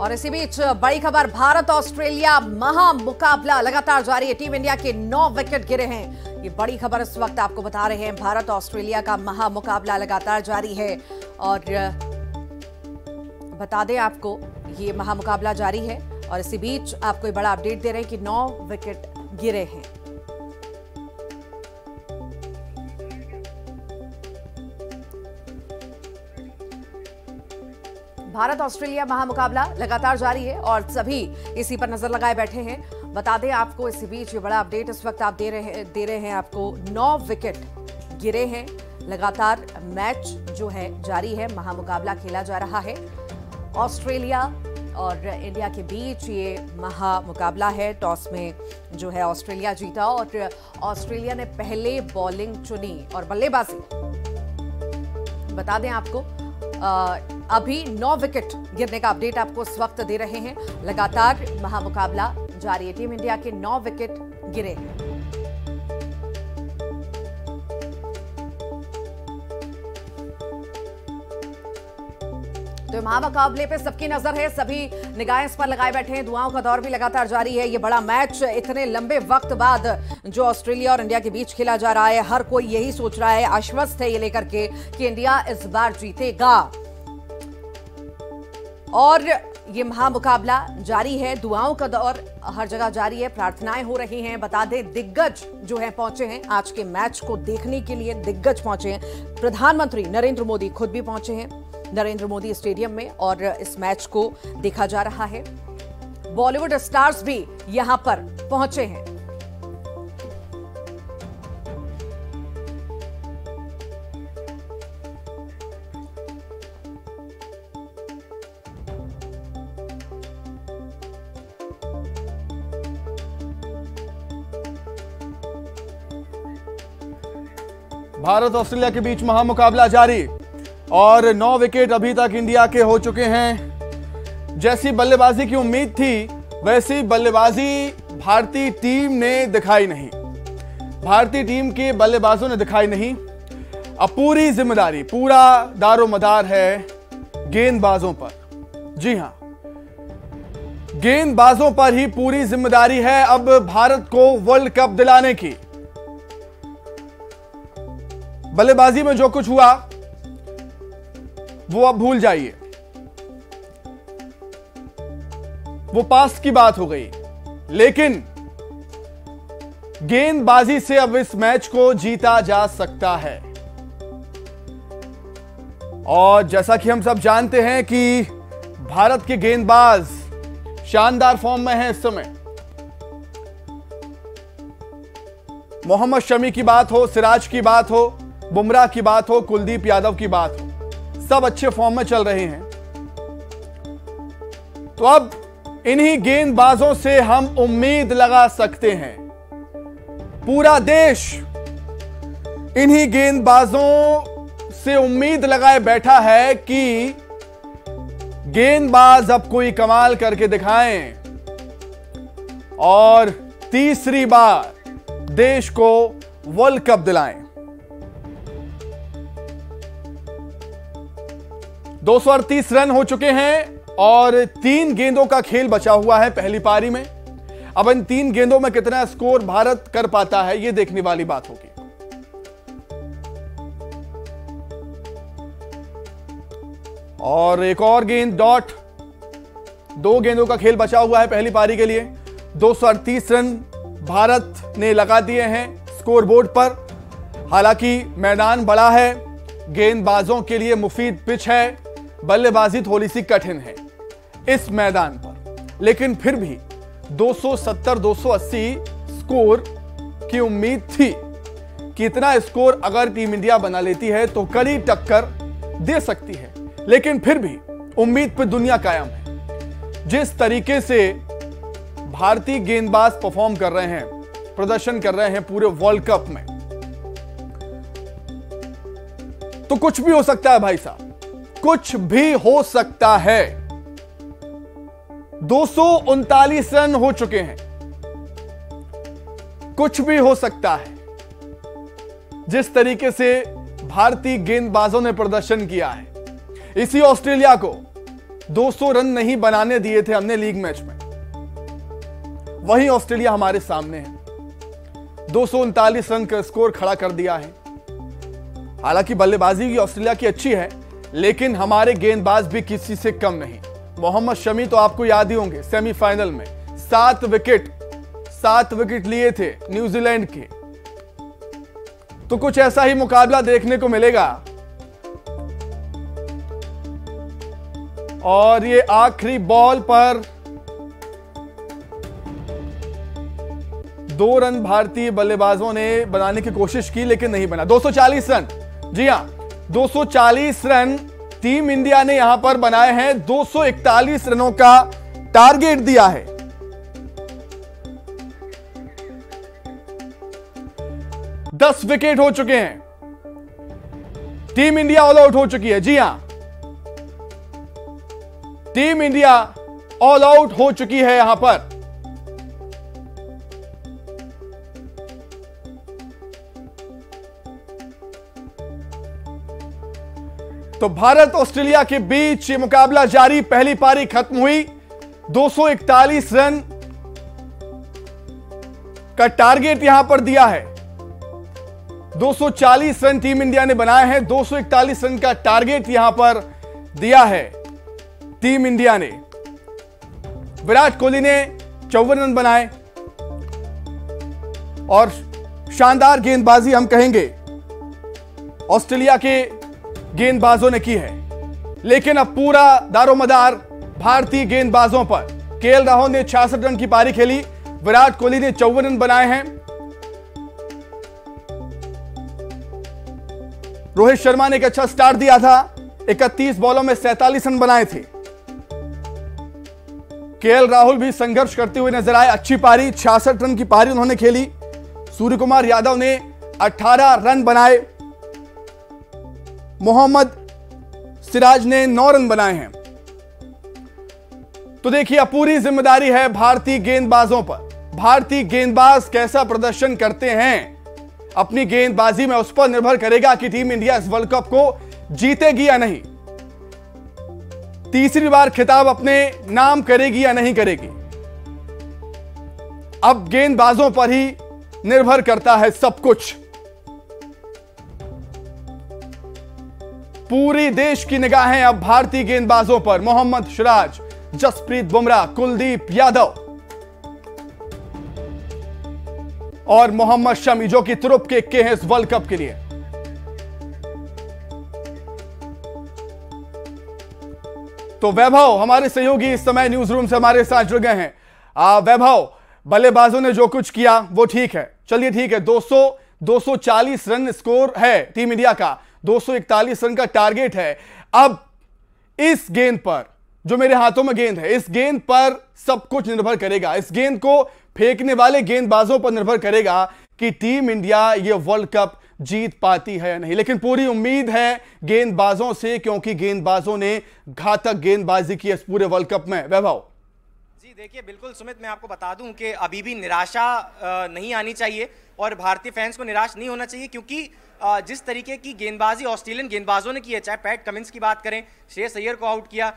और इसी बीच बड़ी खबर, भारत ऑस्ट्रेलिया महामुकाबला लगातार जारी है। टीम इंडिया के 9 विकेट गिरे हैं। ये बड़ी खबर इस वक्त आपको बता रहे हैं। भारत ऑस्ट्रेलिया का महामुकाबला लगातार जारी है और बता दें आपको ये महामुकाबला जारी है। और इसी बीच आपको ये बड़ा अपडेट दे रहे हैं कि 9 विकेट गिरे हैं। भारत ऑस्ट्रेलिया महामुकाबला लगातार जारी है और सभी इसी पर नजर लगाए बैठे हैं। बता दें आपको इसी बीच ये बड़ा अपडेट इस वक्त आप दे रहे हैं आपको 9 विकेट गिरे हैं। लगातार मैच जो है जारी है, महामुकाबला खेला जा रहा है। ऑस्ट्रेलिया और इंडिया के बीच ये महामुकाबला है। टॉस में जो है ऑस्ट्रेलिया जीता और ऑस्ट्रेलिया ने पहले बॉलिंग चुनी और बल्लेबाजी। बता दें आपको अभी 9 विकेट गिरने का अपडेट आपको इस वक्त दे रहे हैं। लगातार महामुकाबला जारी है। टीम इंडिया के 9 विकेट गिरे हैं। तो महामुकाबले पे सबकी नजर है, सभी निगाहें इस पर लगाए बैठे हैं। दुआओं का दौर भी लगातार जारी है। ये बड़ा मैच इतने लंबे वक्त बाद जो ऑस्ट्रेलिया और इंडिया के बीच खेला जा रहा है, हर कोई यही सोच रहा है, आश्वस्त है ये लेकर के कि इंडिया इस बार जीतेगा। और ये महामुकाबला जारी है, दुआओं का दौर हर जगह जारी है, प्रार्थनाएं हो रही हैं। बता दें दिग्गज जो है पहुंचे हैं आज के मैच को देखने के लिए। दिग्गज पहुंचे हैं, प्रधानमंत्री नरेंद्र मोदी खुद भी पहुंचे हैं नरेंद्र मोदी स्टेडियम में और इस मैच को देखा जा रहा है। बॉलीवुड स्टार्स भी यहां पर पहुंचे हैं। भारत ऑस्ट्रेलिया के बीच महामुकाबला जारी और 9 विकेट अभी तक इंडिया के हो चुके हैं। जैसी बल्लेबाजी की उम्मीद थी वैसी बल्लेबाजी भारतीय टीम ने दिखाई नहीं, भारतीय टीम के बल्लेबाजों ने दिखाई नहीं। अब पूरी जिम्मेदारी, पूरा दारोमदार है गेंदबाजों पर। जी हां, गेंदबाजों पर ही पूरी जिम्मेदारी है अब भारत को वर्ल्ड कप दिलाने की। बल्लेबाजी में जो कुछ हुआ वो आप भूल जाइए, वो पास्ट की बात हो गई। लेकिन गेंदबाजी से अब इस मैच को जीता जा सकता है। और जैसा कि हम सब जानते हैं कि भारत के गेंदबाज शानदार फॉर्म में हैं इस समय। मोहम्मद शमी की बात हो, सिराज की बात हो, बुमराह की बात हो, कुलदीप यादव की बात हो, सब अच्छे फॉर्म में चल रहे हैं। तो अब इन्हीं गेंदबाजों से हम उम्मीद लगा सकते हैं। पूरा देश इन्हीं गेंदबाजों से उम्मीद लगाए बैठा है कि गेंदबाज अब कोई कमाल करके दिखाएं और तीसरी बार देश को वर्ल्ड कप दिलाएं। 238 रन हो चुके हैं और 3 गेंदों का खेल बचा हुआ है पहली पारी में। अब इन 3 गेंदों में कितना स्कोर भारत कर पाता है, यह देखने वाली बात होगी। और एक और गेंद डॉट, 2 गेंदों का खेल बचा हुआ है पहली पारी के लिए। 238 रन भारत ने लगा दिए हैं स्कोर बोर्ड पर। हालांकि मैदान बड़ा है, गेंदबाजों के लिए मुफीद पिच है, बल्लेबाजी थोड़ी सी कठिन है इस मैदान पर, लेकिन फिर भी 270-280 स्कोर की उम्मीद थी कि इतना स्कोर अगर टीम इंडिया बना लेती है तो कड़ी टक्कर दे सकती है। लेकिन फिर भी उम्मीद पर दुनिया कायम है। जिस तरीके से भारतीय गेंदबाज परफॉर्म कर रहे हैं, प्रदर्शन कर रहे हैं पूरे वर्ल्ड कप में, तो कुछ भी हो सकता है भाई साहब, कुछ भी हो सकता है। 239 रन हो चुके हैं, कुछ भी हो सकता है। जिस तरीके से भारतीय गेंदबाजों ने प्रदर्शन किया है, इसी ऑस्ट्रेलिया को 200 रन नहीं बनाने दिए थे हमने लीग मैच में, वही ऑस्ट्रेलिया हमारे सामने है, 239 रन का स्कोर खड़ा कर दिया है। हालांकि बल्लेबाजी की ऑस्ट्रेलिया की अच्छी है, लेकिन हमारे गेंदबाज भी किसी से कम नहीं। मोहम्मद शमी तो आपको याद ही होंगे, सेमीफाइनल में 7 विकेट लिए थे न्यूजीलैंड के। तो कुछ ऐसा ही मुकाबला देखने को मिलेगा और ये आखिरी बॉल पर 2 रन भारतीय बल्लेबाजों ने बनाने की कोशिश की लेकिन नहीं बना। 240 रन, जी हां 240 रन टीम इंडिया ने यहां पर बनाए हैं। 241 रनों का टारगेट दिया है। दस विकेट हो चुके हैं, टीम इंडिया ऑल आउट हो चुकी है। जी हां, टीम इंडिया ऑल आउट हो चुकी है। यहां पर तो भारत ऑस्ट्रेलिया के बीच ये मुकाबला जारी। पहली पारी खत्म हुई, 241 रन का टारगेट यहां पर दिया है। 240 रन टीम इंडिया ने बनाए हैं, 241 रन का टारगेट यहां पर दिया है टीम इंडिया ने। विराट कोहली ने 54 रन बनाए और शानदार गेंदबाजी हम कहेंगे ऑस्ट्रेलिया के गेंदबाजों ने की है। लेकिन अब पूरा दारोमदार भारतीय गेंदबाजों पर। केएल राहुल ने 66 रन की पारी खेली, विराट कोहली ने 54 रन बनाए हैं, रोहित शर्मा ने एक अच्छा स्टार्ट दिया था, 31 बॉलों में 47 रन बनाए थे। केएल राहुल भी संघर्ष करते हुए नजर आए, अच्छी पारी 66 रन की पारी उन्होंने खेली। सूर्य कुमार यादव ने 18 रन बनाए, मोहम्मद सिराज ने 9 रन बनाए हैं। तो देखिए पूरी जिम्मेदारी है भारतीय गेंदबाजों पर। भारतीय गेंदबाज कैसा प्रदर्शन करते हैं अपनी गेंदबाजी में, उस पर निर्भर करेगा कि टीम इंडिया इस वर्ल्ड कप को जीतेगी या नहीं, तीसरी बार खिताब अपने नाम करेगी या नहीं करेगी। अब गेंदबाजों पर ही निर्भर करता है सब कुछ। पूरी देश की निगाहें अब भारतीय गेंदबाजों पर। मोहम्मद सिराज, जसप्रीत बुमराह, कुलदीप यादव और मोहम्मद शमी, जो कि तुरुप के इक्के हैं इस वर्ल्ड कप के लिए। तो वैभव हमारे सहयोगी इस समय न्यूज रूम से हमारे साथ जुड़ गए हैं। वैभव, बल्लेबाजों ने जो कुछ किया वो ठीक है, चलिए ठीक है, 240 रन स्कोर है टीम इंडिया का, 241 रन का टारगेट है। अब इस गेंद पर, जो मेरे हाथों में गेंद है, इस गेंद पर सब कुछ निर्भर करेगा, इस गेंद को फेंकने वाले गेंदबाजों पर निर्भर करेगा कि टीम इंडिया ये वर्ल्ड कप जीत पाती है या नहीं। लेकिन पूरी उम्मीद है गेंदबाजों से, क्योंकि गेंदबाजों ने घातक गेंदबाजी की है इस पूरे वर्ल्ड कप में। वैभव जी देखिए, बिल्कुल सुमित, मैं आपको बता दूं कि अभी भी निराशा नहीं आनी चाहिए और भारतीय फैंस को निराश नहीं होना चाहिए, क्योंकि जिस तरीके की गेंदबाजी ऑस्ट्रेलियन गेंदबाजों ने की है, चाहे पैट कमिंस की बात करें, श्रेयस अय्यर को आउट किया,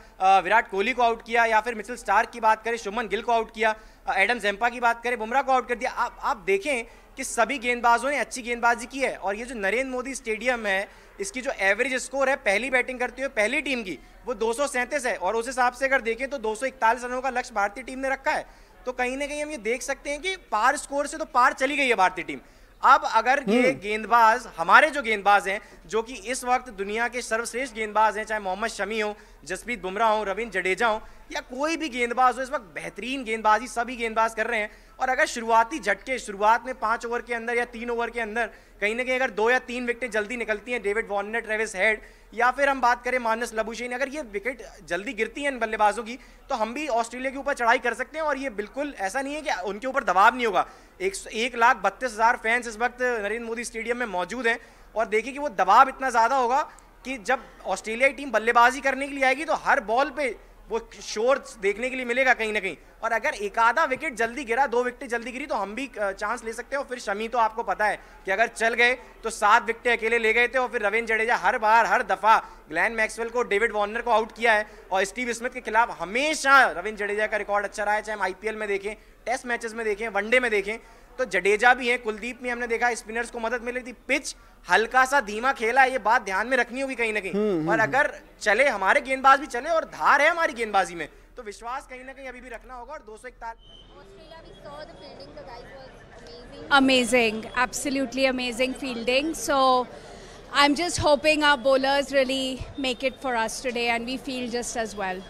विराट कोहली को आउट किया, या फिर मिचेल स्टार्क की बात करें, शुभमन गिल को आउट किया, एडम जैम्पा की बात करें, बुमराह को आउट कर दिया। आप देखें कि सभी गेंदबाजों ने अच्छी गेंदबाजी की है और ये जो नरेंद्र मोदी स्टेडियम है, इसकी जो एवरेज स्कोर है पहली बैटिंग करते हुए पहली टीम की, वो 237 है और उस हिसाब से अगर देखें तो 241 रनों का लक्ष्य भारतीय टीम ने रखा है। तो कहीं ना कहीं हम ये देख सकते हैं कि पार स्कोर से तो पार चली गई है भारतीय टीम। अब अगर ये गेंदबाज, हमारे जो गेंदबाज हैं, जो कि इस वक्त दुनिया के सर्वश्रेष्ठ गेंदबाज हैं, चाहे मोहम्मद शमी हो, जसप्रीत बुमराह हो, रविंद्र जडेजा हो, या कोई भी गेंदबाज हो, इस वक्त बेहतरीन गेंदबाजी सभी गेंदबाज कर रहे हैं। और अगर शुरुआती झटके, शुरुआत में 5 ओवर के अंदर या 3 ओवर के अंदर कहीं ना कहीं अगर 2 या 3 विकेटें जल्दी निकलती हैं, डेविड वॉर्नर, ट्रेविस हेड, या फिर हम बात करें मानस लबुशेन, अगर ये विकेट जल्दी गिरती हैं इन बल्लेबाजों की, तो हम भी ऑस्ट्रेलिया के ऊपर चढ़ाई कर सकते हैं। और ये बिल्कुल ऐसा नहीं है कि उनके ऊपर दबाव नहीं होगा। 1,32,000 फैंस इस वक्त नरेंद्र मोदी स्टेडियम में मौजूद हैं और देखिए कि वो दबाव इतना ज़्यादा होगा कि जब ऑस्ट्रेलियाई टीम बल्लेबाजी करने के लिए आएगी तो हर बॉल पे वो शोर देखने के लिए मिलेगा कहीं ना कहीं। और अगर एक आधा विकेट जल्दी गिरा, 2 विकेटें जल्दी गिरी, तो हम भी चांस ले सकते हैं। और फिर शमी तो आपको पता है कि अगर चल गए तो 7 विकेटें अकेले ले गए थे। और फिर रविंद्र जडेजा हर बार हर दफ़ा ग्लेन मैक्सवेल को, डेविड वॉर्नर को आउट किया है। और स्टीव स्मिथ के खिलाफ हमेशा रविंद्र जडेजा का रिकॉर्ड अच्छा रहा है, चाहे हम IPL में देखें, टेस्ट मैचेस में देखें, वनडे में देखें। तो जडेजा भी हैं, कुलदीप में हमने देखा स्पिनर्स को मदद मिली थी। पिच हल्का सा धीमा खेला, ये बात ध्यान में रखनी होगी कहीं ना कहीं। और अगर चले हमारे गेंदबाज भी चले, और धार है हमारी गेंदबाजी में, तो विश्वास कहीं ना कहीं अभी भी रखना होगा। और 241 amazing, absolutely amazing fielding. So I am just hoping our bowlers really make it for us today and we feel just as well.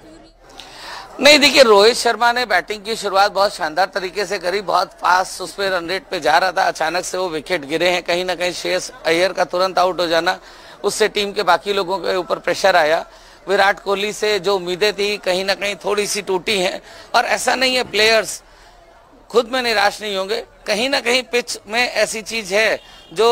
नहीं देखिए, रोहित शर्मा ने बैटिंग की शुरुआत बहुत शानदार तरीके से करी, बहुत फास्ट उस पर रन रेट पे जा रहा था। अचानक से वो विकेट गिरे हैं, कहीं ना कहीं श्रेयस अय्यर का तुरंत आउट हो जाना, उससे टीम के बाकी लोगों के ऊपर प्रेशर आया। विराट कोहली से जो उम्मीदें थी कहीं ना कहीं थोड़ी सी टूटी हैं। और ऐसा नहीं है प्लेयर्स खुद में निराश नहीं होंगे, कहीं ना कहीं पिच में ऐसी चीज है जो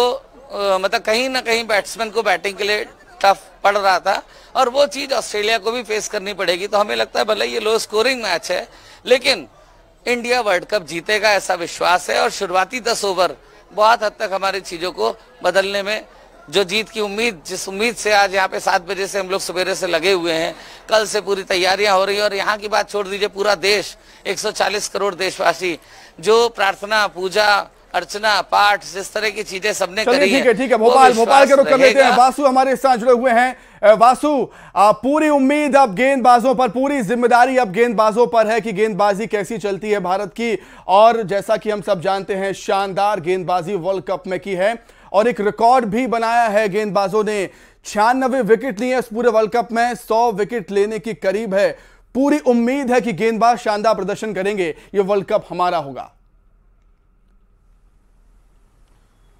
मतलब कहीं ना कहीं बैट्समैन को बैटिंग के लिए टफ पड़ रहा था, और वो चीज ऑस्ट्रेलिया को भी फेस करनी पड़ेगी। तो हमें लगता है भले ये लो स्कोरिंग मैच है, लेकिन इंडिया वर्ल्ड कप जीतेगा ऐसा विश्वास है। और शुरुआती 10 ओवर बहुत हद तक हमारी चीजों को बदलने में, जो जीत की उम्मीद, जिस उम्मीद से आज यहाँ पे 7 बजे से हम लोग सवेरे से लगे हुए हैं, कल से पूरी तैयारियां हो रही है। और यहाँ की बात छोड़ दीजिए, पूरा देश 140 करोड़ देशवासी जो प्रार्थना, पूजा, अर्चना, पाठ, जिस तरह की चीजें सबने करी। ठीक है भोपाल के रुख कर लेते हैं। वासु हमारे साथ जुड़े हुए हैं। वासु, पूरी उम्मीद अब गेंदबाजों पर, पूरी जिम्मेदारी अब गेंदबाजों पर है कि गेंदबाजी कैसी चलती है भारत की। और जैसा कि हम सब जानते हैं, शानदार गेंदबाजी वर्ल्ड कप में की है और एक रिकॉर्ड भी बनाया है गेंदबाजों ने। 96 विकेट लिए इस पूरे वर्ल्ड कप में, 100 विकेट लेने के करीब है। पूरी उम्मीद है कि गेंदबाज शानदार प्रदर्शन करेंगे, ये वर्ल्ड कप हमारा होगा।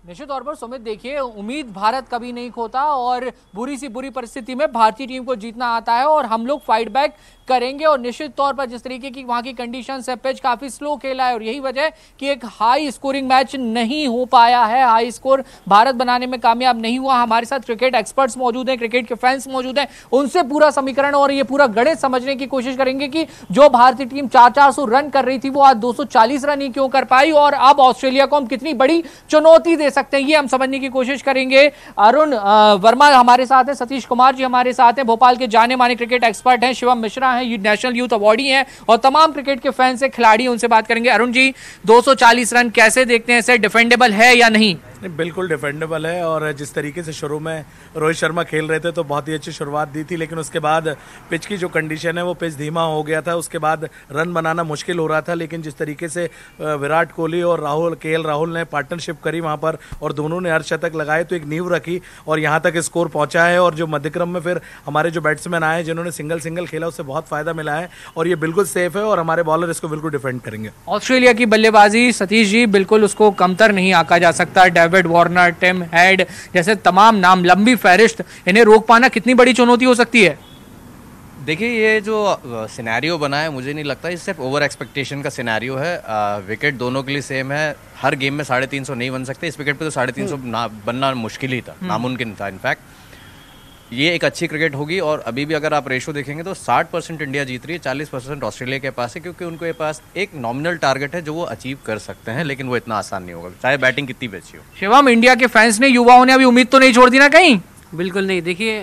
निश्चित तौर पर सुमित, देखिए उम्मीद भारत कभी नहीं खोता और बुरी सी बुरी परिस्थिति में भारतीय टीम को जीतना आता है और हम लोग फाइट बैक करेंगे। और निश्चित तौर पर जिस तरीके की वहां की कंडीशंस है, पिच काफी स्लो खेला है और यही वजह है कि एक हाई स्कोरिंग मैच नहीं हो पाया है। हाई स्कोर भारत बनाने में कामयाब नहीं हुआ। हमारे साथ क्रिकेट एक्सपर्ट्स मौजूद हैं, क्रिकेट के फैंस मौजूद हैं, उनसे पूरा समीकरण और ये पूरा गणित समझने की कोशिश करेंगे कि जो भारतीय टीम 400 रन कर रही थी वो आज 240 रन ही क्यों कर पाई और अब ऑस्ट्रेलिया को हम कितनी बड़ी चुनौती दे सकते हैं, ये हम समझने की कोशिश करेंगे। अरुण वर्मा हमारे साथ हैं, सतीश कुमार जी हमारे साथ हैं, भोपाल के जाने माने क्रिकेट एक्सपर्ट हैं, शिवम मिश्रा हैं, नेशनल यूथ अवार्डी हैं और तमाम क्रिकेट के फैंस हैं, खिलाड़ी, उनसे बात करेंगे। अरुण जी, 240 रन कैसे देखते हैं, डिफेंडेबल है या नहीं? बिल्कुल डिफेंडेबल है। और जिस तरीके से शुरू में रोहित शर्मा खेल रहे थे तो बहुत ही अच्छी शुरुआत दी थी, लेकिन उसके बाद पिच की जो कंडीशन है वो पिच धीमा हो गया था, उसके बाद रन बनाना मुश्किल हो रहा था। लेकिन जिस तरीके से विराट कोहली और केएल राहुल ने पार्टनरशिप करी वहाँ पर और दोनों ने अर्धशतक लगाए तो एक नींव रखी और यहाँ तक स्कोर पहुँचा है। और जो मध्यक्रम में फिर हमारे जो बैट्समैन आए जिन्होंने सिंगल खेला, उससे बहुत फायदा मिला है और ये बिल्कुल सेफ है और हमारे बॉलर इसको बिल्कुल डिफेंड करेंगे। ऑस्ट्रेलिया की बल्लेबाजी सतीश जी, बिल्कुल उसको कमतर नहीं आंका जा सकता। डेविड वॉर्नर, टिम हेड जैसे तमाम नाम, लंबी फहरिस्त, इन्हें रोक पाना कितनी बड़ी चुनौती हो सकती है? देखिए ये जो सिनेरियो बना है, मुझे नहीं लगता ये सिर्फ ओवर एक्सपेक्टेशन का सिनेरियो है। विकेट दोनों के लिए सेम है, हर गेम में 350 नहीं बन सकते। इस विकेट पे तो 350 बनना मुश्किल ही था, नामुमकिन था इनफैक्ट। ये एक अच्छी क्रिकेट होगी और अभी भी अगर आप रेशो देखेंगे तो 60% इंडिया जीत रही है, 40% ऑस्ट्रेलिया के पास है, क्योंकि उनके पास एक नॉमिनल टारगेट है जो वो अचीव कर सकते हैं, लेकिन वो इतना आसान नहीं होगा चाहे बैटिंग कितनी भी अच्छी हो। शिवम, इंडिया के फैंस ने, युवाओं ने अभी उम्मीद तो नहीं छोड़ दी ना कहीं? बिल्कुल नहीं। देखिए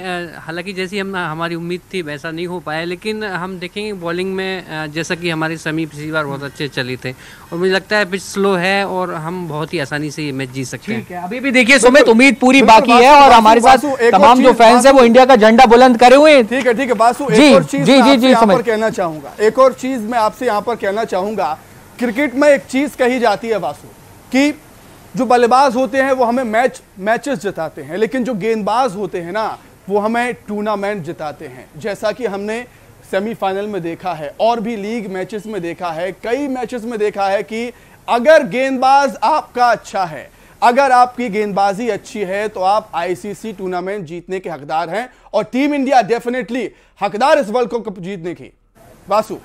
हालांकि जैसी हमारी उम्मीद थी वैसा नहीं हो पाया, लेकिन हम देखेंगे बॉलिंग में, जैसा कि हमारी शमी पिछली बार बहुत अच्छे चली थे और मुझे लगता है पिच स्लो है और हम बहुत ही आसानी से ये मैच जीत सकते हैं। अभी भी देखिए सुमित, उम्मीद पूरी बाकी है और हमारे साथ तमाम जो फैंस है वो इंडिया का झंडा बुलंद करे हुए। ठीक है बासु, एक और चीज मैं आपसे यहाँ पर कहना चाहूंगा। क्रिकेट में एक चीज कही जाती है बासु की जो बल्लेबाज होते हैं वो हमें मैचेस जिताते हैं, लेकिन जो गेंदबाज होते हैं ना वो हमें टूर्नामेंट जिताते हैं। जैसा कि हमने सेमीफाइनल में देखा है और भी लीग मैचेस में देखा है, कई मैचेस में देखा है कि अगर गेंदबाज आपका अच्छा है, अगर आपकी गेंदबाजी अच्छी है तो आप ICC टूर्नामेंट जीतने के हकदार हैं और टीम इंडिया डेफिनेटली हकदार इस वर्ल्ड कप जीतने की। वासु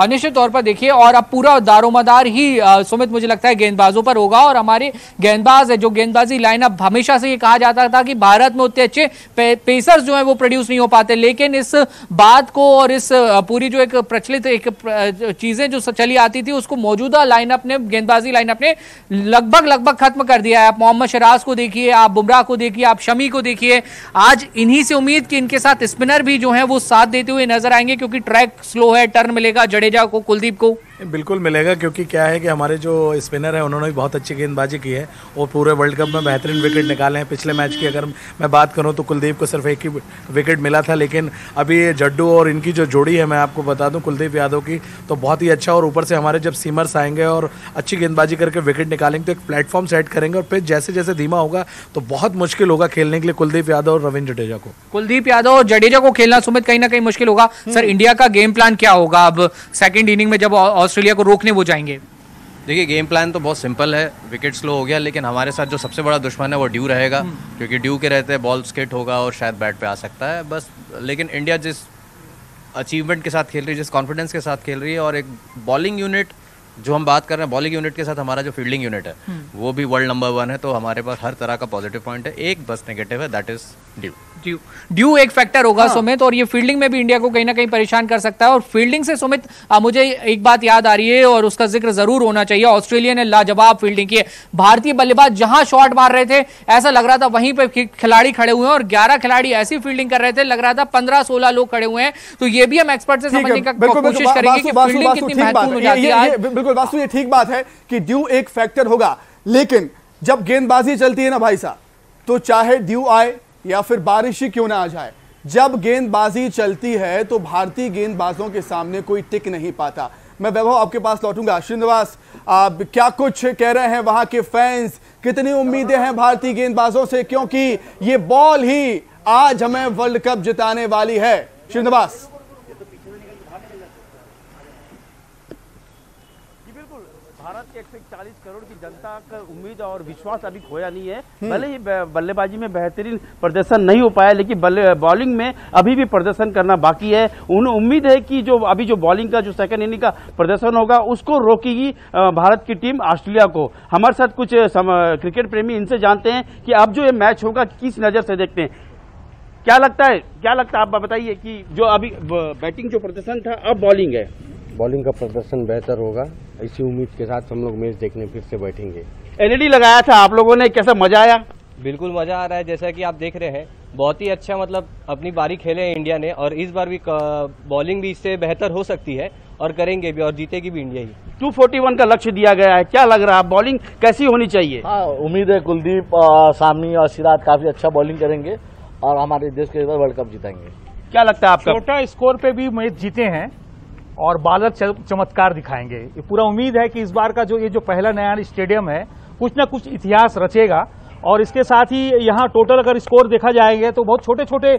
और निश्चित तौर पर देखिए, और अब पूरा दारोमदार ही सुमित मुझे लगता है गेंदबाजों पर होगा। और हमारे गेंदबाज है, जो गेंदबाजी लाइनअप हमेशा से ये कहा जाता था कि भारत में उतने अच्छे पेसर्स जो हैं वो प्रोड्यूस नहीं हो पाते, लेकिन इस बात को और इस पूरी जो एक प्रचलित एक चीज़ें जो चली आती थी उसको मौजूदा लाइनअप ने, गेंदबाजी लाइनअप ने लगभग खत्म कर दिया है। आप मोहम्मद सिराज को देखिए, आप बुमराह को देखिए, आप शमी को देखिए, आज इन्हीं से उम्मीद कि इनके साथ स्पिनर भी जो है वो साथ देते हुए नजर आएंगे, क्योंकि ट्रैक स्लो है, टर्न मिलेगा जडेजा को, कुलदीप को बिल्कुल मिलेगा, क्योंकि क्या है कि हमारे जो स्पिनर हैं उन्होंने भी बहुत अच्छी गेंदबाजी की है और पूरे वर्ल्ड कप में बेहतरीन विकेट निकाले हैं। पिछले मैच की अगर मैं बात करूं तो कुलदीप को सिर्फ एक ही विकेट मिला था, लेकिन अभी जड्डू और इनकी जो जोड़ी है, मैं आपको बता दूं कुलदीप यादव की, तो बहुत ही अच्छा, और ऊपर से हमारे जब सीमर्स आएंगे और अच्छी गेंदबाजी करके विकेट निकालेंगे तो एक प्लेटफॉर्म सेट करेंगे, और फिर जैसे जैसे धीमा होगा तो बहुत मुश्किल होगा खेलने के लिए कुलदीप यादव और रविंद्र जडेजा को। कुलदीप यादव और जडेजा को खेलना सुमित कहीं ना कहीं मुश्किल होगा। सर, इंडिया का गेम प्लान क्या होगा अब सेकेंड इनिंग में जब ऑस्ट्रेलिया को रोकने वो जाएंगे? देखिए, गेम प्लान तो बहुत सिंपल है, विकेट स्लो हो गया, लेकिन हमारे साथ जो सबसे बड़ा दुश्मन है वो ड्यू रहेगा, क्योंकि ड्यू के रहते बॉल स्किट होगा और शायद बैट पे आ सकता है बस। लेकिन इंडिया जिस अचीवमेंट के साथ खेल रही है, जिस कॉन्फिडेंस के साथ खेल रही है, और एक बॉलिंग यूनिट जो हम बात कर रहे हैं, बॉलिंग यूनिट के साथ हमारा जो फील्डिंग यूनिट है वो भी वर्ल्ड नंबर 1 है, तो हमारे पास हर तरह का पॉजिटिव पॉइंट है। एक बस नेगेटिव है, दैट इज ड्यू एक फैक्टर होगा सुमित, और ये फील्डिंग में भी इंडिया को कहीं ना कहीं परेशान कर सकता है। और फील्डिंग से सुमित मुझे एक बात याद आ रही है और उसका जिक्र जरूर होना चाहिए, ऑस्ट्रेलिया ने लाजवाब फील्डिंग की है। भारतीय बल्लेबाज जहां शॉट मार रहे थे ऐसा लग रहा था वहीं पर खिलाड़ी खड़े हुए हैं, और 11 खिलाड़ी ऐसी फील्डिंग कर रहे थे, लग रहा था 15-16 लोग खड़े हुए हैं। तो ये भी हम एक्सपर्ट से समझने का कोशिश करेंगे कि फील्डिंग कितनी महत्वपूर्ण हो जाती है। बिल्कुल वास्तु, ये ठीक बात है कि ड्यू एक फैक्टर होगा, लेकिन जब गेंदबाजी चलती है ना भाई साहब, तो चाहे ड्यू आए या फिर बारिश ही क्यों ना आ जाए, जब गेंदबाजी चलती है तो भारतीय गेंदबाजों के सामने कोई टिक नहीं पाता। मैं वैभव आपके पास लौटूंगा। श्रीनिवास, आप क्या कुछ कह रहे हैं, वहां के फैंस कितनी उम्मीदें हैं भारतीय गेंदबाजों से, क्योंकि ये बॉल ही आज हमें वर्ल्ड कप जिताने वाली है? श्रीनिवास, भारत के 141 करोड़ की जनता का उम्मीद और विश्वास अभी खोया नहीं है। भले ही बल्लेबाजी में बेहतरीन प्रदर्शन नहीं हो पाया, लेकिन बॉलिंग में अभी भी प्रदर्शन करना बाकी है। उन्हें उम्मीद है कि जो अभी जो बॉलिंग का जो सेकंड इनिंग का प्रदर्शन होगा उसको रोकेगी भारत की टीम ऑस्ट्रेलिया को। हमारे साथ कुछ क्रिकेट प्रेमी इनसे जानते हैं कि अब जो ये मैच होगा किस नज़र से देखते हैं, क्या लगता है आप बताइए कि जो अभी बैटिंग जो प्रदर्शन था अब बॉलिंग है, बॉलिंग का प्रदर्शन बेहतर होगा, इसी उम्मीद के साथ हम लोग मैच देखने फिर से बैठेंगे। एलईडी लगाया था आप लोगों ने, कैसा मजा आया? बिल्कुल मजा आ रहा है, जैसा कि आप देख रहे हैं बहुत ही अच्छा, मतलब अपनी बारी खेले हैं इंडिया ने, और इस बार भी बॉलिंग भी इससे बेहतर हो सकती है और करेंगे भी और जीतेगी भी इंडिया ही। 241 का लक्ष्य दिया गया है, क्या लग रहा है बॉलिंग कैसी होनी चाहिए? हाँ, उम्मीद है कुलदीप, शमी और सिराज काफी अच्छा बॉलिंग करेंगे और हमारे देश के वर्ल्ड कप जीतेंगे। क्या लगता है आपका? छोटा स्कोर पे भी मैच जीते हैं और बालक चमत्कार दिखाएंगे, ये पूरा उम्मीद है कि इस बार का जो ये जो पहला नया स्टेडियम है कुछ ना कुछ इतिहास रचेगा। और इसके साथ ही यहाँ टोटल अगर स्कोर देखा जाएगा तो बहुत छोटे छोटे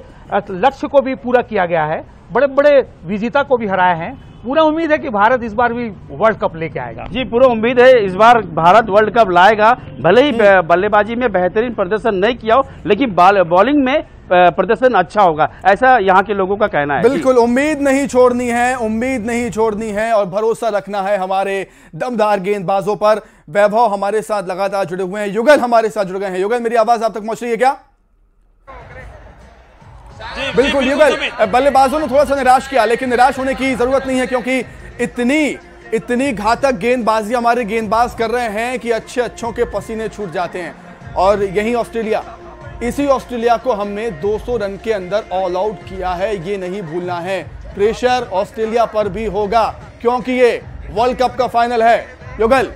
लक्ष्य को भी पूरा किया गया है, बड़े बड़े विजेता को भी हराए हैं। पूरा उम्मीद है कि भारत इस बार भी वर्ल्ड कप लेके आएगा। जी, पूरा उम्मीद है इस बार भारत वर्ल्ड कप लाएगा, भले ही बल्लेबाजी में बेहतरीन प्रदर्शन नहीं किया हो, लेकिन बॉलिंग में प्रदर्शन अच्छा होगा, ऐसा यहाँ के लोगों का कहना है। बिल्कुल, उम्मीद नहीं छोड़नी है, उम्मीद नहीं छोड़नी है और भरोसा रखना है हमारे दमदार गेंदबाजों पर। वैभव हमारे साथ लगातार जुड़े हुए हैं, युगल हमारे साथ जुड़ गए हैं। युगल, मेरी आवाज आप तक पहुंच रही है क्या? बिल्कुल युगल, बल्लेबाजों ने थोड़ा सा निराश किया, लेकिन निराश होने की जरूरत नहीं है, क्योंकि इतनी घातक गेंदबाजी हमारे गेंदबाज कर रहे हैं कि अच्छों के पसीने छूट जाते हैं। और यही ऑस्ट्रेलिया, इसी ऑस्ट्रेलिया को हमने 200 रन के अंदर ऑल आउट किया है, ये नहीं भूलना है। प्रेशर ऑस्ट्रेलिया पर भी होगा, क्योंकि ये वर्ल्ड कप का फाइनल है। युगल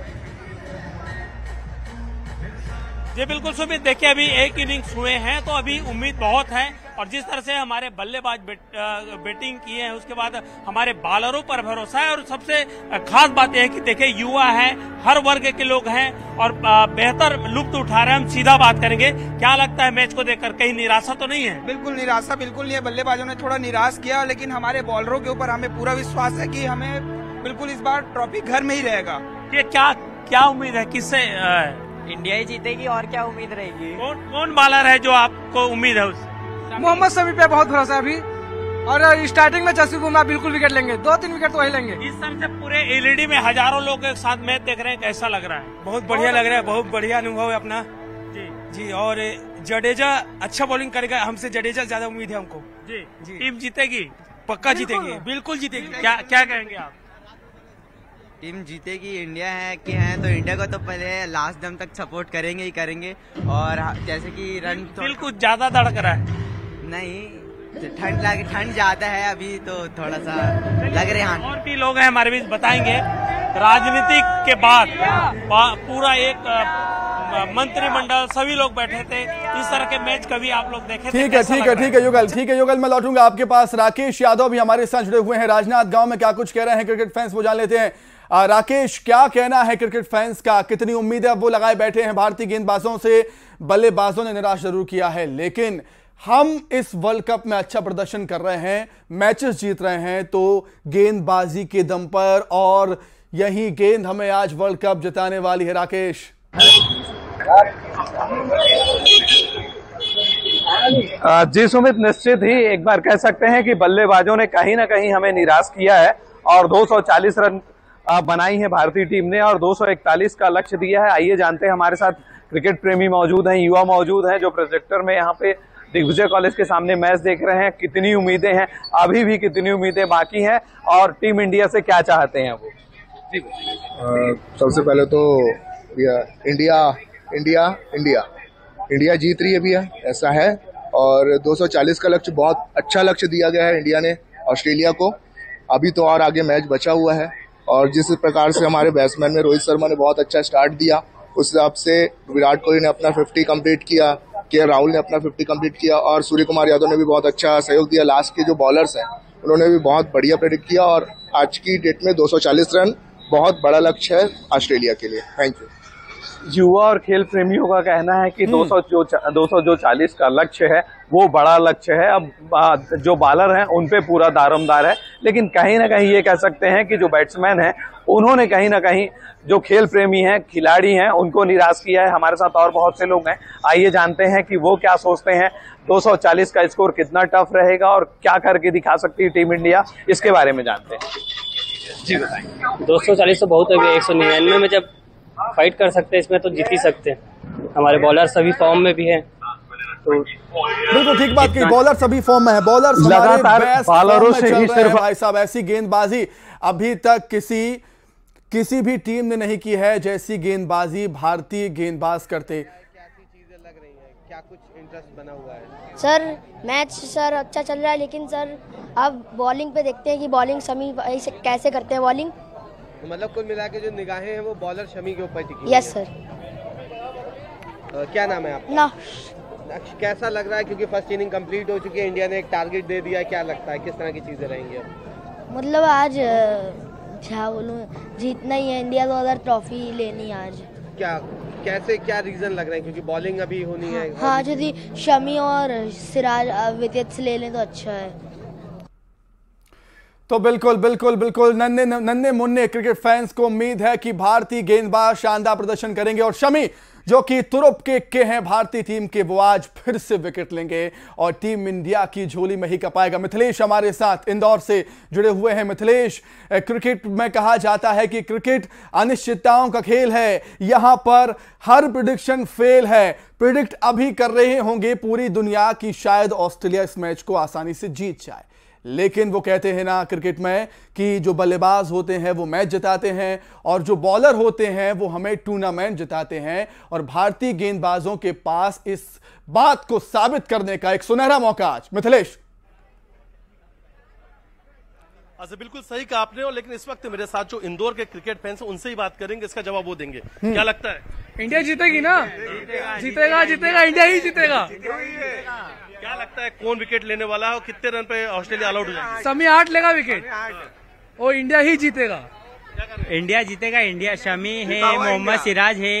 जी बिल्कुल सुमित, देखिए अभी एक इनिंग्स हुए हैं तो अभी उम्मीद बहुत है, और जिस तरह से हमारे बल्लेबाज बैटिंग किए हैं उसके बाद हमारे बॉलरों पर भरोसा है। और सबसे खास बात यह है कि देखिए युवा हैं, हर वर्ग के लोग हैं और बेहतर लुत्फ उठा रहे हैं। हम सीधा बात करेंगे, क्या लगता है मैच को देखकर कहीं निराशा तो नहीं है? बिल्कुल निराशा बिल्कुल नहीं है, बल्लेबाजों ने थोड़ा निराश किया, लेकिन हमारे बॉलरों के ऊपर हमें पूरा विश्वास है कि हमें बिल्कुल इस बार ट्रॉफी घर में ही रहेगा। ये क्या उम्मीद है, किससे इंडिया ही जीतेगी और क्या उम्मीद रहेगी? कौन बॉलर है जो आपको उम्मीद है? मोहम्मद शमी पे बहुत भरोसा है अभी, और स्टार्टिंग में जसप्रीत बुमराह बिल्कुल विकेट लेंगे, 2-3 विकेट तो वही लेंगे। इस समय पूरे एलईडी में हजारों लोग एक साथ मैच देख रहे हैं, कैसा लग रहा है? बहुत बढ़िया लग रहा है, बहुत बढ़िया अनुभव है अपना जी। और जडेजा अच्छा बॉलिंग करेगा, हमसे जडेजा ज्यादा उम्मीद है हमको जी। टीम जीतेगी, पक्का जीतेगी, बिल्कुल जीतेगी। क्या क्या कहेंगे आप? टीम जीतेगी, इंडिया है कि है तो इंडिया को तो पहले लास्ट दम तक सपोर्ट करेंगे ही करेंगे। और जैसे कि रन बिल्कुल ज्यादा धड़क रहा है, नहीं ठंड ज्यादा है अभी तो थोड़ा सा लग रहा है। और भी लोग हैं हमारे बीच, बताएंगे राजनीतिक के बाद पूरा एक मंत्रिमंडल सभी लोग बैठे थे, इस तरह के मैच कभी आप लोग देखे? ठीक है युगल, ठीक है युगल, मैं लौटूंगा आपके पास। राकेश यादव भी हमारे साथ जुड़े हुए हैं राजनाथ गांव में, क्या कुछ कह रहे हैं क्रिकेट फैंस वो जान लेते हैं। राकेश, क्या कहना है क्रिकेट फैंस का, कितनी उम्मीद है वो लगाए बैठे हैं? भारतीय गेंदबाजों से बल्लेबाजों ने निराश जरूर किया है, लेकिन हम इस वर्ल्ड कप में अच्छा प्रदर्शन कर रहे हैं, मैचेस जीत रहे हैं तो गेंदबाजी के दम पर, और यही गेंद हमें आज वर्ल्ड कप जिताने वाली है। राकेश, जी सुमित, निश्चित ही एक बार कह सकते हैं कि बल्लेबाजों ने कहीं ना कहीं हमें निराश किया है और 240 रन बनाई है भारतीय टीम ने और 241 का लक्ष्य दिया है। आइए जानते हैं, हमारे साथ क्रिकेट प्रेमी मौजूद हैं, युवा मौजूद हैं जो प्रोजेक्टर में यहाँ पे दिग्विजय कॉलेज के सामने मैच देख रहे हैं। कितनी उम्मीदें हैं अभी भी, कितनी उम्मीदें बाकी हैं और टीम इंडिया से क्या चाहते हैं वो? सबसे पहले तो इंडिया जीत रही है अभी, ऐसा है। और 240 का लक्ष्य बहुत अच्छा लक्ष्य दिया गया है इंडिया ने ऑस्ट्रेलिया को, अभी तो और आगे मैच बचा हुआ है। और जिस प्रकार से हमारे बैट्समैन में रोहित शर्मा ने बहुत अच्छा स्टार्ट दिया, उस हिसाब से विराट कोहली ने अपना 50 कंप्लीट किया, केएल राहुल ने अपना 50 कंप्लीट किया और सूर्य कुमार यादव ने भी बहुत अच्छा सहयोग दिया। लास्ट के जो बॉलर्स हैं उन्होंने भी बहुत बढ़िया प्रेडिक्ट किया और आज की डेट में 240 रन बहुत बड़ा लक्ष्य है ऑस्ट्रेलिया के लिए। Thank you. युवा और खेल प्रेमियों का कहना है कि 240 का लक्ष्य है वो बड़ा लक्ष्य है, अब जो बॉलर हैं उन पे पूरा दारोमदार है, लेकिन कहीं ना कहीं ये कह सकते हैं कि जो बैट्समैन हैं उन्होंने कहीं ना कहीं जो खेल प्रेमी हैं, खिलाड़ी हैं, उनको निराश किया है। हमारे साथ और बहुत से लोग हैं, आइए जानते हैं कि वो क्या सोचते हैं। 240 का स्कोर कितना टफ रहेगा और क्या करके दिखा सकती है टीम इंडिया, इसके बारे में जानते हैं। जी बताइए। 240 तो बहुत है, 199 में जब फाइट कर सकते हैं इसमें तो जीत ही सकते हैं। हमारे बॉलर सभी फॉर्म में भी हैं तो बिल्कुल ठीक बात की, बॉलर सभी फॉर्म में है, बॉलर लगातार बॉलरों से ही सिर्फ भाई साहब ऐसी गेंदबाजी अभी तक किसी भी टीम ने नहीं की है जैसी गेंदबाजी भारतीय गेंदबाज करते। क्या कुछ इंटरेस्ट बना हुआ है सर? मैच सर अच्छा चल रहा है, लेकिन सर अब बॉलिंग पे देखते हैं कि बॉलिंग शमी कैसे करते हैं बॉलिंग, मतलब कुल मिला के जो निगाहें हैं वो बॉलर शमी के ऊपर टिकी। Yes sir. क्या नाम है आपका? कैसा लग रहा है क्योंकि फर्स्ट इनिंग कंप्लीट हो चुकी है, इंडिया ने एक टारगेट दे दिया, क्या लगता है किस तरह की चीजें रहेंगी अब? मतलब आज क्या बोलूं, जीतना ही है इंडिया को, अगर ट्रॉफी लेनी आज। क्या कैसे क्या रीजन लग रहा है? क्योंकि बॉलिंग अभी होनी है। हाँ, यदि शमी और सिराज विकेट ले लें तो अच्छा है। तो बिल्कुल नन्हे मुन्ने क्रिकेट फैंस को उम्मीद है कि भारतीय गेंदबाज शानदार प्रदर्शन करेंगे और शमी जो कि तुरप के हैं भारतीय टीम के, वो आज फिर से विकेट लेंगे और टीम इंडिया की झोली में ही कपाएगा। मिथिलेश हमारे साथ इंदौर से जुड़े हुए हैं। मिथिलेश, क्रिकेट में कहा जाता है कि क्रिकेट अनिश्चितताओं का खेल है, यहां पर हर प्रेडिक्शन फेल है, प्रेडिक्ट अभी कर रहे होंगे पूरी दुनिया की शायद ऑस्ट्रेलिया इस मैच को आसानी से जीत जाए, लेकिन वो कहते हैं ना क्रिकेट में कि जो बल्लेबाज होते हैं वो मैच जिताते हैं और जो बॉलर होते हैं वो हमें टूर्नामेंट जिताते हैं, और भारतीय गेंदबाजों के पास इस बात को साबित करने का एक सुनहरा मौका आज। मिथिलेश, अच्छा बिल्कुल सही कहा आपने, और लेकिन इस वक्त मेरे साथ जो इंदौर के क्रिकेट फैंस हैं उनसे ही बात करेंगे, इसका जवाब वो देंगे। क्या लगता है इंडिया जीतेगी ना? जीतेगा इंडिया ही जीतेगा। क्या लगता है कौन विकेट लेने वाला है और कितने रन पे ऑस्ट्रेलिया आउट हो जाएगा? शमी 8 लेगा विकेट और इंडिया ही जीतेगा। इंडिया जीतेगा, इंडिया। शमी है, मोहम्मद सिराज है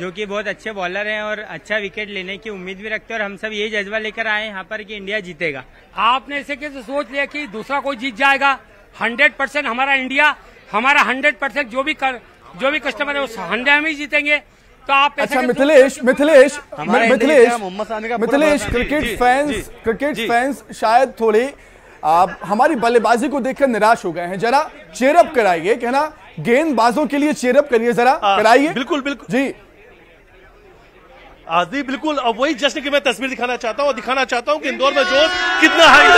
जो कि बहुत अच्छे बॉलर हैं और अच्छा विकेट लेने की उम्मीद भी रखते हैं, और हम सब यही जज्बा लेकर आए यहाँ पर कि इंडिया जीतेगा। आपने ऐसे कैसे सोच लिया कि दूसरा कोई जीत जाएगा? 100% हमारा इंडिया, हमारा 100% जो भी कस्टमर है वो 100 में ही जीतेंगे। तो आप अच्छा मिथिलेश, क्रिकेट फैंस शायद थोड़ी हमारी बल्लेबाजी को देखकर निराश हो गए हैं, जरा चेयरअप कराइए, कहना गेंदबाजों के लिए चेयरअप करिए, जरा कराइए। बिल्कुल बिल्कुल जी आदि, बिल्कुल। अब वही जश्न की मैं तस्वीर दिखाना चाहता हूँ और दिखाना चाहता हूँ कि इंदौर में जोश कितना है।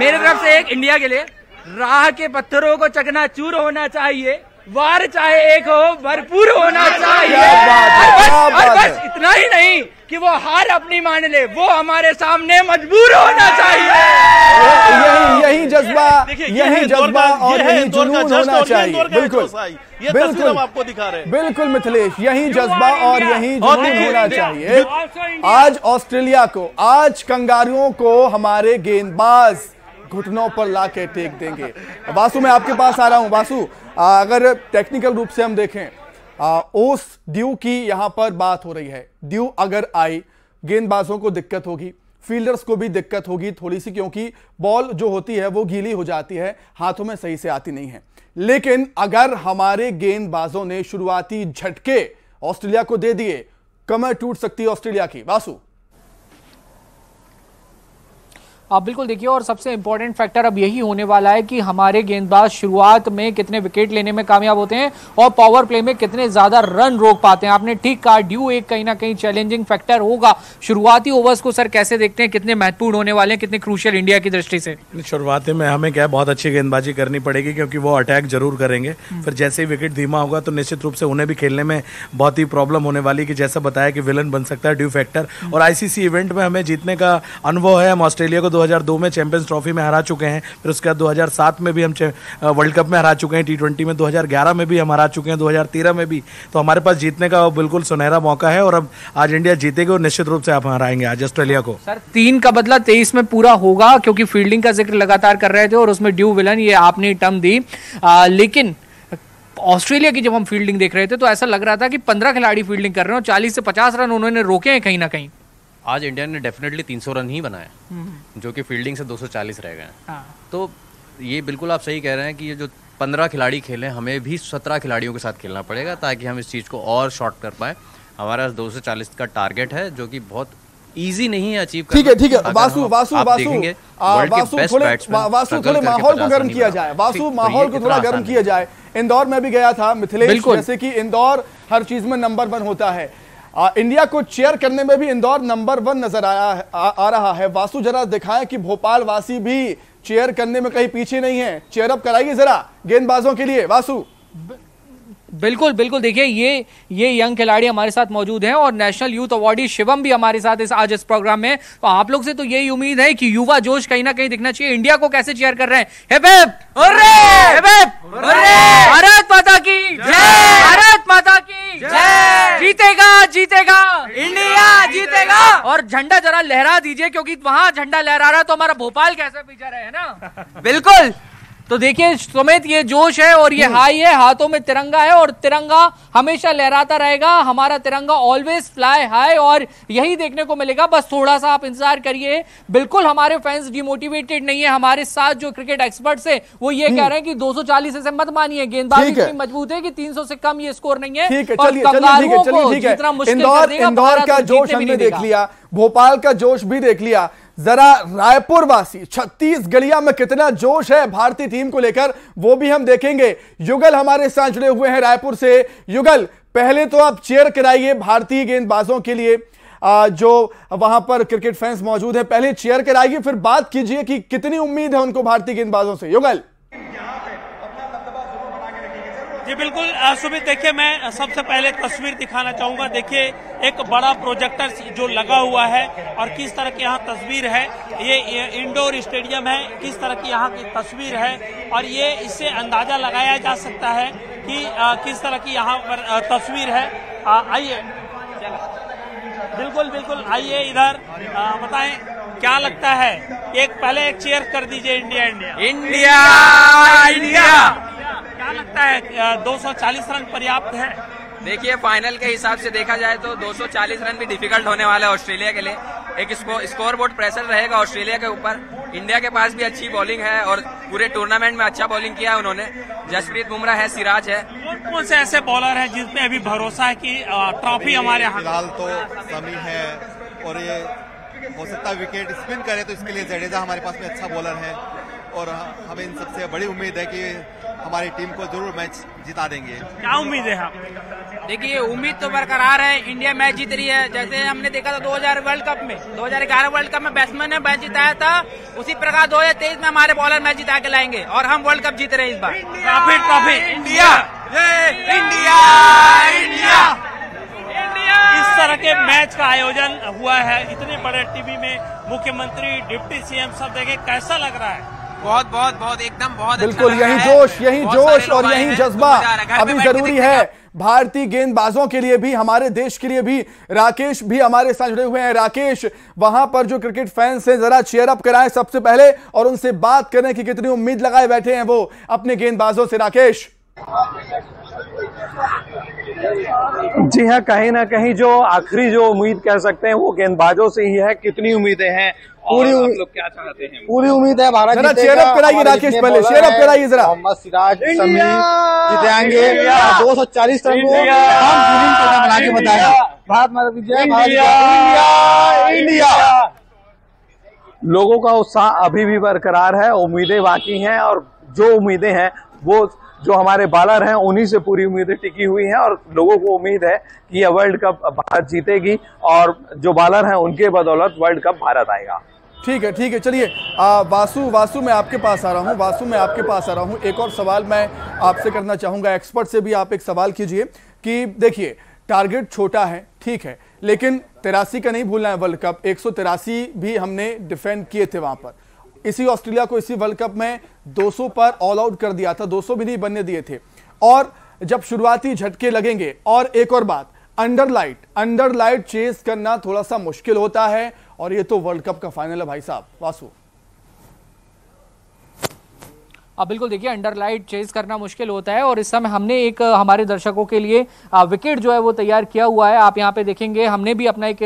मेरे तरफ से एक इंडिया के लिए, राह के पत्थरों को चकनाचूर होना चाहिए, वार चाहे एक हो भरपूर होना चाहिए। और बस इतना ही नहीं कि वो हार अपनी मान ले, वो हमारे सामने मजबूर होना चाहिए। यही जज्बा, यही जज्बा और यही जुनून होना चाहिए। बिल्कुल बिल्कुल आपको दिखा रहे हैं, बिल्कुल मिथिलेश, यही जज्बा और यही जुनून होना चाहिए। आज ऑस्ट्रेलिया को, आज कंगारुओं को हमारे गेंदबाज घुटनों पर लाके टेक देंगे। वासु, मैं आपके पास आ रहा हूं। वासु, अगर टेक्निकल रूप से हम देखें, ओस ड्यू की यहां पर बात हो रही है। ड्यू अगर आई, गेंदबाजों को दिक्कत होगी, फील्डर्स को भी दिक्कत होगी थोड़ी सी, क्योंकि बॉल जो होती है वो गीली हो जाती है, हाथों में सही से आती नहीं है। लेकिन अगर हमारे गेंदबाजों ने शुरुआती झटके ऑस्ट्रेलिया को दे दिए, कमर टूट सकती है ऑस्ट्रेलिया की। वासु आप बिल्कुल देखिए, और सबसे इम्पोर्टेंट फैक्टर अब यही होने वाला है कि हमारे गेंदबाज शुरुआत में कितने विकेट लेने में कामयाब होते हैं और पावर प्ले में कितने ज़्यादा रन रोक पाते हैं। आपने ठीक कहा, ड्यू एक कहीं ना कहीं चैलेंजिंग फैक्टर होगा। शुरुआती ओवर्स को सर कैसे देखते हैं, कितने महत्वपूर्ण होने वाले हैं, कितने क्रूशियल इंडिया की दृष्टि से? शुरुआती में हमें क्या बहुत अच्छी गेंदबाजी करनी पड़ेगी, क्योंकि वो अटैक जरूर करेंगे, फिर जैसे ही विकेट धीमा होगा तो निश्चित रूप से उन्हें भी खेलने में बहुत ही प्रॉब्लम होने वाली, कि जैसा बताया कि विलन बन सकता है ड्यू फैक्टर। और आईसीसी इवेंट में हमें जीतने का अनुभव है, हम ऑस्ट्रेलिया को 2002 में चैंपियंस ट्रॉफी में हरा चुके हैं, फिर उसके बाद 2007 में भी हम वर्ल्ड कप में हरा चुके हैं, टी20 में 2011 में भी हम हरा चुके हैं, 2013 में भी। तो हमारे पास जीतने का बिल्कुल सुनहरा मौका है और अब आज इंडिया जीतेगी और निश्चित रूप से आप हराएंगे आज ऑस्ट्रेलिया को। सर 3 का बदला 23 में पूरा होगा, क्योंकि फील्डिंग का जिक्र लगातार कर रहे थे और उसमें ड्यू विलन ये आपने टर्म दी, लेकिन ऑस्ट्रेलिया की जब हम फील्डिंग देख रहे थे तो ऐसा लग रहा था कि 15 खिलाड़ी फील्डिंग कर रहे हैं और 40 से 50 रन उन्होंने रोके हैं कहीं ना कहीं। आज इंडिया ने डेफिनेटली 300 रन ही बनाए, जो कि फील्डिंग से 240 रह गए हैं। तो ये बिल्कुल आप सही कह रहे हैं कि ये जो 15 खिलाड़ी खेले, हमें भी 17 खिलाड़ियों के साथ खेलना पड़ेगा ताकि हम इस चीज़ को और शॉर्ट कर पाए। हमारा 240 का टारगेट है, जो कि बहुत इजी नहीं है अचीव करना। ठीक है ठीक है वासु, वासु वासु थोड़े माहौल को गर्म किया जाए, वासु माहौल को थोड़ा गर्म किया जाए। इंदौर में भी गया था मिथिलेश, जैसे कि इंदौर हर चीज में नंबर 1 होता है, इंडिया को चेयर करने में भी इंदौर नंबर 1 नजर आ रहा है। वासु जरा दिखाएं कि भोपाल वासी भी चेयर करने में कहीं पीछे नहीं है, चेयर अप कराइए जरा गेंदबाजों के लिए। वासु बिल्कुल बिल्कुल देखिए, ये यंग खिलाड़ी हमारे साथ मौजूद हैं और नेशनल यूथ अवार्डी शिवम भी हमारे साथ आज इस प्रोग्राम में। तो आप लोग से तो यही उम्मीद है कि युवा जोश कहीं ना कहीं दिखना चाहिए। इंडिया को कैसे चेयर कर रहे हैं, hip hip hooray, hip hip hooray, Bharat Mata की जय, भारत माता की जय, जीतेगा जीतेगा इंडिया जीतेगा। और झंडा जरा लहरा दीजिए, क्योंकि वहां झंडा लहरा रहा तो हमारा भोपाल कैसे पीछे रहे, है ना। बिल्कुल, तो देखिए सुमित, ये जोश है और ये हाई है, हाथों में तिरंगा है और तिरंगा हमेशा लहराता रहेगा। हमारा तिरंगा ऑलवेज फ्लाई हाई और यही देखने को मिलेगा। बस थोड़ा सा आप इंतजार करिए। बिल्कुल हमारे फैंस डिमोटिवेटेड नहीं है, हमारे साथ जो क्रिकेट एक्सपर्ट्स हैं वो ये कह रहे हैं कि 240 से मत मानिए, गेंदबाजी इतनी मजबूत है कि 300 से कम ये स्कोर नहीं है। इंदौर का जोश हमने देख लिया, भोपाल का जोश भी देख लिया, जरा रायपुर वासी छत्तीसगढ़िया में कितना जोश है भारतीय टीम को लेकर वो भी हम देखेंगे। युगल हमारे साथ जुड़े हुए हैं रायपुर से। युगल, पहले तो आप चेयर कराइए भारतीय गेंदबाजों के लिए, जो वहां पर क्रिकेट फैंस मौजूद हैं, पहले चेयर कराइए फिर बात कीजिए कि कितनी उम्मीद है उनको भारतीय गेंदबाजों से। युगल जी बिल्कुल, सुमित देखिए, मैं सबसे पहले तस्वीर दिखाना चाहूंगा। देखिए एक बड़ा प्रोजेक्टर जो लगा हुआ है और किस तरह की यहाँ तस्वीर है, ये इंडोर स्टेडियम है, किस तरह की यहाँ की तस्वीर है और ये इससे अंदाजा लगाया जा सकता है कि किस तरह की यहाँ पर तस्वीर है। आइए बिल्कुल बिल्कुल, आइए इधर बताएं क्या लगता है। एक पहले एक चेयर कर दीजिए, इंडिया इंडिया इंडिया इंडिया। क्या लगता है 240 रन पर्याप्त है? देखिए फाइनल के हिसाब से देखा जाए तो 240 रन भी डिफिकल्ट होने वाला है ऑस्ट्रेलिया के लिए। एक स्कोर बोर्ड प्रेशर रहेगा ऑस्ट्रेलिया के ऊपर। इंडिया के पास भी अच्छी बॉलिंग है और पूरे टूर्नामेंट में अच्छा बॉलिंग किया है उन्होंने। जसप्रीत बुमराह है, सिराज है। कौन से ऐसे बॉलर हैं जिसपे अभी भरोसा है कि ट्रॉफी हमारे यहाँ? फिलहाल तो शमी है और ये हो सकता है विकेट स्पिन करे तो इसके लिए जडेजा हमारे पास में अच्छा बॉलर है और हमें इन सबसे बड़ी उम्मीद है कि हमारी टीम को जरूर मैच जिता देंगे। क्या उम्मीद है आप? देखिए उम्मीद तो बरकरार है, इंडिया मैच जीत रही है। जैसे हमने देखा था 2000 वर्ल्ड कप में, 2011 वर्ल्ड कप में बैट्समैन ने मैच जिताया था, उसी प्रकार 2023 में हमारे बॉलर मैच जिता के लाएंगे और हम वर्ल्ड कप जीत रहे हैं इस बार। Trophy trophy India, India, India. इस तरह के मैच का आयोजन हुआ है इतने बड़े टीवी में, मुख्यमंत्री, डिप्टी सीएम सब देखे, कैसा लग रहा है? बहुत बहुत बहुत एकदम बहुत बिल्कुल अच्छा। यही जोश और यही जज्बा अभी जरूरी है भारतीय गेंदबाजों के लिए भी, हमारे देश के लिए भी। राकेश भी हमारे साथ जुड़े हुए हैं। राकेश, वहां पर जो क्रिकेट फैंस हैं जरा चेयर अप कराएं सबसे पहले और उनसे बात करें कि कितनी उम्मीद लगाए बैठे हैं वो अपने गेंदबाजों से। राकेश जी हाँ, कहीं ना कहीं जो आखिरी जो उम्मीद कह सकते हैं वो गेंदबाजों से ही है। कितनी उम्मीदें हैं, पूरी उम्मीद लोग क्या चाहते हैं? पूरी उम्मीद है भारत जीतेगा। शेयर अप कराइए राकेश, पहले शेयर अप कराइए जरा। मोहम्मद सिराज, शमी जितेंगे। 240 रन को हम विनिंग करना बना के बताएगा। भारत माता की जय। भारत इंडिया। लोगों का उत्साह अभी भी बरकरार है, उम्मीदें बाकी हैं और जो उम्मीदें हैं वो जो हमारे बॉलर हैं उन्हीं से पूरी उम्मीदें टिकी हुई हैं और लोगों को उम्मीद है कि यह वर्ल्ड कप भारत जीतेगी और जो बॉलर हैं उनके बदौलत वर्ल्ड कप भारत आएगा। ठीक है ठीक है, चलिए वासु मैं आपके पास आ रहा हूँ। एक और सवाल मैं आपसे करना चाहूँगा, एक्सपर्ट से भी आप एक सवाल कीजिए कि देखिए टारगेट छोटा है ठीक है, लेकिन 83 का नहीं भूलना है वर्ल्ड कप। 183 भी हमने डिफेंड किए थे वहाँ पर। इसी ऑस्ट्रेलिया को इसी वर्ल्ड कप में 200 पर ऑल आउट कर दिया था, 200 भी नहीं बनने दिए थे। और जब शुरुआती झटके लगेंगे, और एक और बात, अंडरलाइट चेस करना थोड़ा सा मुश्किल होता है और ये तो वर्ल्ड कप का फाइनल है भाई साहब। वासु आप बिल्कुल देखिए, अंडरलाइट चेस करना मुश्किल होता है और इस समय हमने एक हमारे दर्शकों के लिए विकेट जो है वो तैयार किया हुआ है। आप यहाँ पे देखेंगे हमने भी अपना एक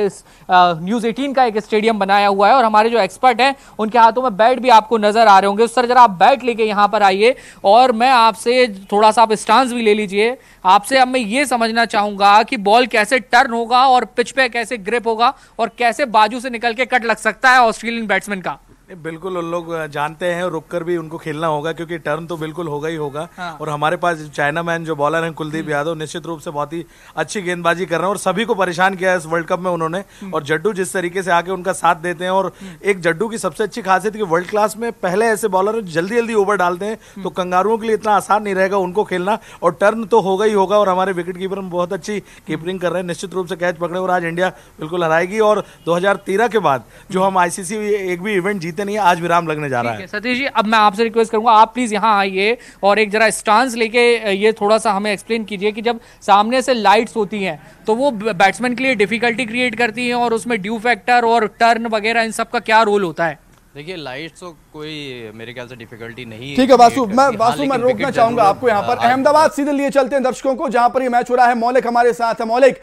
न्यूज़ 18 का एक स्टेडियम बनाया हुआ है और हमारे जो एक्सपर्ट हैं उनके हाथों में बैट भी आपको नजर आ रहे होंगे। सर जरा आप बैट लेके यहाँ पर आइए और मैं आपसे थोड़ा सा, आप स्टांस भी ले लीजिए। आपसे अब मैं ये समझना चाहूंगा कि बॉल कैसे टर्न होगा और पिच पे कैसे ग्रिप होगा और कैसे बाजू से निकल के कट लग सकता है ऑस्ट्रेलियन बैट्समैन का। बिल्कुल उन लोग जानते हैं, रुककर भी उनको खेलना होगा क्योंकि टर्न तो बिल्कुल होगा ही होगा। हाँ। और हमारे पास चाइना मैन जो बॉलर हैं कुलदीप यादव, निश्चित रूप से बहुत ही अच्छी गेंदबाजी कर रहे हैं और सभी को परेशान किया है इस वर्ल्ड कप में उन्होंने। और जड्डू जिस तरीके से आके उनका साथ देते हैं, और एक जड्डू की सबसे अच्छी खासियत कि वर्ल्ड क्लास में पहले ऐसे बॉलर जल्दी जल्दी ओवर डालते हैं तो कंगारुओं के लिए इतना आसान नहीं रहेगा उनको खेलना, और टर्न तो होगा ही होगा। और हमारे विकेट कीपर बहुत अच्छी कीपरिंग कर रहे हैं, निश्चित रूप से कैच पकड़े और आज इंडिया बिल्कुल हराएगी। और 2013 के बाद जो हम ICC एक भी इवेंट नहीं है, आज विराम लगने जा रहा है। सतीश जी अब मैं आपसे रिक्वेस्ट करूंगा आप प्लीज यहाँ आइए और एक जरा स्टांस लेके ये थोड़ा सा हमें एक्सप्लेन कीजिए कि जब सामने से लाइट्स होती हैं तो वो बैट्समैन के लिए डिफिकल्टी क्रिएट करती हैं और उसमें ड्यू फैक्टर और टर्न वगैरह इन सब का क्या रोल होता है? देखिए लाइट्स तो कोई मेरे ख्याल से डिफिकल्टी नहीं है। ठीक है वासु, मैं रोकना चाहूंगा आपको यहाँ पर। अहमदाबाद सीधे लिए चलते हैं दर्शकों को जहां पर ये मैच हो रहा है। मौलिक हमारे साथ है। मौलिक,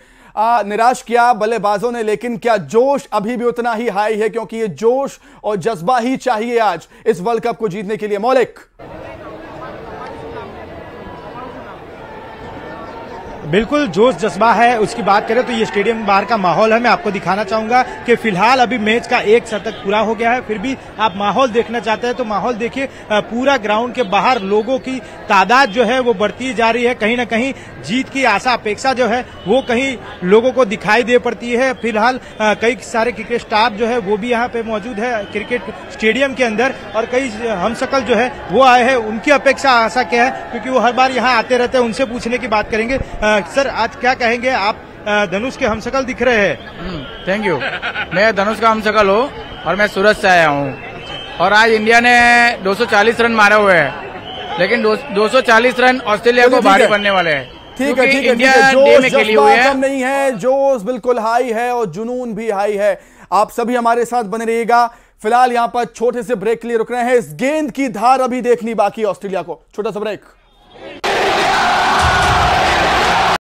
निराश किया बल्लेबाजों ने लेकिन क्या जोश अभी भी उतना ही हाई है? क्योंकि ये जोश और जज्बा ही चाहिए आज इस वर्ल्ड कप को जीतने के लिए। मौलिक बिल्कुल जोश जज्बा है, उसकी बात करें तो ये स्टेडियम बाहर का माहौल है। मैं आपको दिखाना चाहूंगा कि फिलहाल अभी मैच का 1 शतक पूरा हो गया है, फिर भी आप माहौल देखना चाहते हैं तो माहौल देखिए। पूरा ग्राउंड के बाहर लोगों की तादाद जो है वो बढ़ती जा रही है। कहीं ना कहीं जीत की आशा अपेक्षा जो है वो कहीं लोगों को दिखाई दे पड़ती है। फिलहाल कई सारे क्रिकेट स्टाफ जो है वो भी यहाँ पे मौजूद है क्रिकेट स्टेडियम के अंदर, और कई हमशक्ल जो है वो आए हैं। उनकी अपेक्षा आशा क्या है क्योंकि वो हर बार यहाँ आते रहते हैं, उनसे पूछने की बात करेंगे। सर आज क्या कहेंगे आप? धनुष के हमशक्ल दिख रहे हैं। थैंक यू, मैं धनुष का हमशक्ल हूँ और मैं सूरत से आया हूँ। और आज इंडिया ने 240 रन मारे हुए हैं लेकिन 240 रन ऑस्ट्रेलिया को भारी बनने वाले हैं। ठीक है ठीक है, इंडिया डे में खेली हुई है, नहीं है जोश बिल्कुल हाई है और जुनून भी हाई है। आप सभी हमारे साथ बने रहिएगा। फिलहाल यहाँ पर छोटे से ब्रेक के लिए रुक रहे हैं। इस गेंद की धार अभी देखनी बाकी ऑस्ट्रेलिया को। छोटा सा ब्रेक।